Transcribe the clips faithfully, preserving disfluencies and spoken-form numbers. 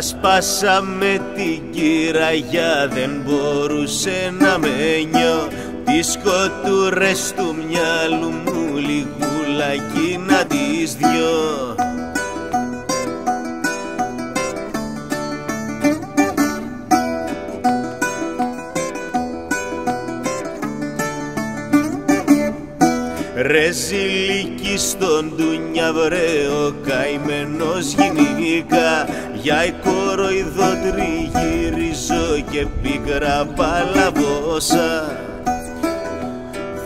Τα σπάσα με την κυραγιά, δεν μπορούσε να με νιώ. Τις κοτούρες του μυαλού μου λιγουλάκι να τις δυο. Ρε ζηλίκι στον ντουνιά βρε ο καημένος γυναίκα, για η κοροϊδό τριγύριζω και πίκρα παλαβόσα.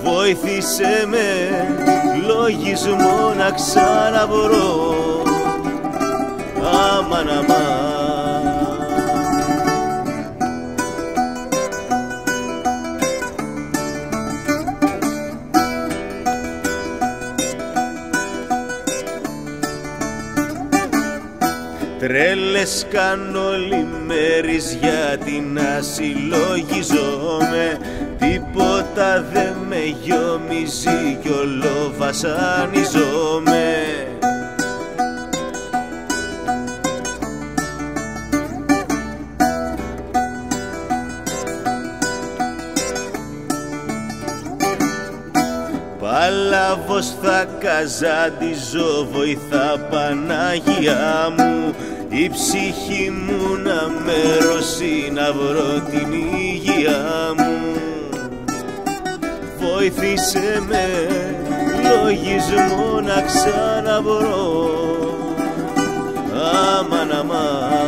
Βοήθησε με λογισμό να ξαναβρω, αμάν αμάν. Τρέλες κάνω όλη μέρης γιατί να συλλογιζόμαι, τίποτα δε με γιομίζει κι όλο βασανιζόμαι. Παλαβός θα καζάντιζω, βοηθά Παναγιά μου, η ψυχή μου να με ρώσει να βρω την υγεία μου. Βοήθησε με λογισμό να ξαναβρω, αμάν αμάν.